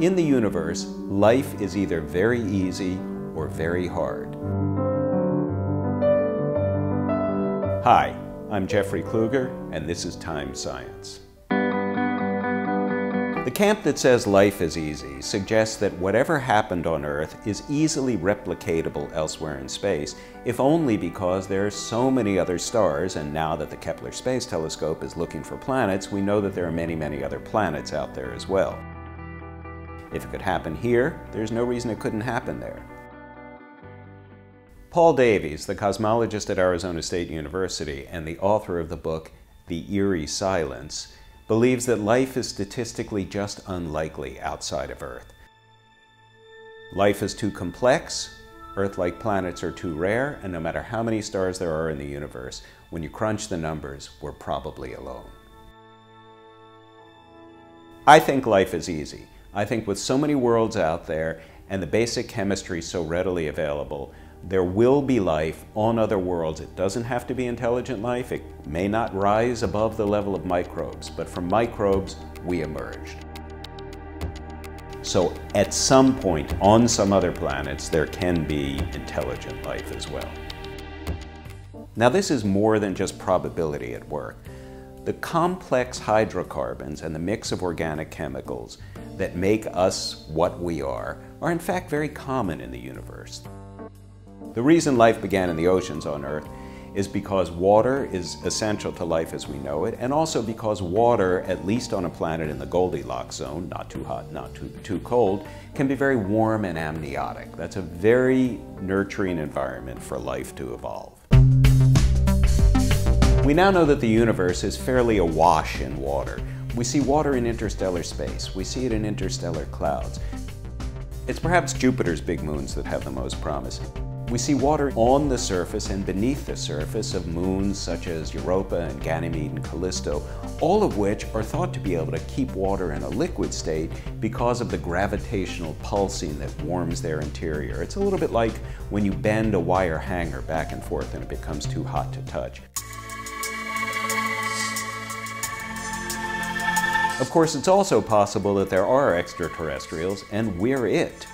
In the universe, life is either very easy or very hard. Hi, I'm Jeffrey Kluger, and this is Time Science. The camp that says life is easy suggests that whatever happened on Earth is easily replicatable elsewhere in space, if only because there are so many other stars, and now that the Kepler Space Telescope is looking for planets, we know that there are many, many other planets out there as well. If it could happen here, there's no reason it couldn't happen there. Paul Davies, the cosmologist at Arizona State University and the author of the book, The Eerie Silence, believes that life is statistically just unlikely outside of Earth. Life is too complex, Earth-like planets are too rare, and no matter how many stars there are in the universe, when you crunch the numbers, we're probably alone. I think life is easy. I think with so many worlds out there and the basic chemistry so readily available, there will be life on other worlds. It doesn't have to be intelligent life. It may not rise above the level of microbes, but from microbes, we emerged. So at some point on some other planets, there can be intelligent life as well. Now, this is more than just probability at work. The complex hydrocarbons and the mix of organic chemicals that make us what we are in fact very common in the universe. The reason life began in the oceans on Earth is because water is essential to life as we know it, and also because water, at least on a planet in the Goldilocks zone, not too hot, not too cold, can be very warm and amniotic. That's a very nurturing environment for life to evolve. We now know that the universe is fairly awash in water. We see water in interstellar space. We see it in interstellar clouds. It's perhaps Jupiter's big moons that have the most promise. We see water on the surface and beneath the surface of moons such as Europa and Ganymede and Callisto, all of which are thought to be able to keep water in a liquid state because of the gravitational pulsing that warms their interior. It's a little bit like when you bend a wire hanger back and forth and it becomes too hot to touch. Of course, it's also possible that there are extraterrestrials, and we're it.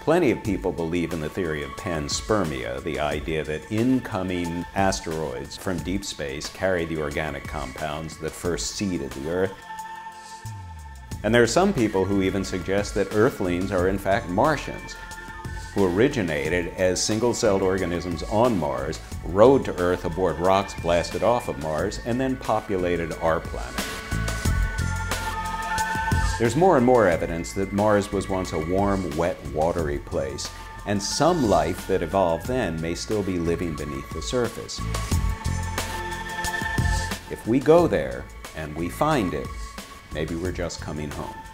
Plenty of people believe in the theory of panspermia, the idea that incoming asteroids from deep space carry the organic compounds that first seeded the Earth. And there are some people who even suggest that Earthlings are in fact Martians, who originated as single-celled organisms on Mars, rode to Earth aboard rocks blasted off of Mars, and then populated our planet. There's more and more evidence that Mars was once a warm, wet, watery place, and some life that evolved then may still be living beneath the surface. If we go there and we find it, maybe we're just coming home.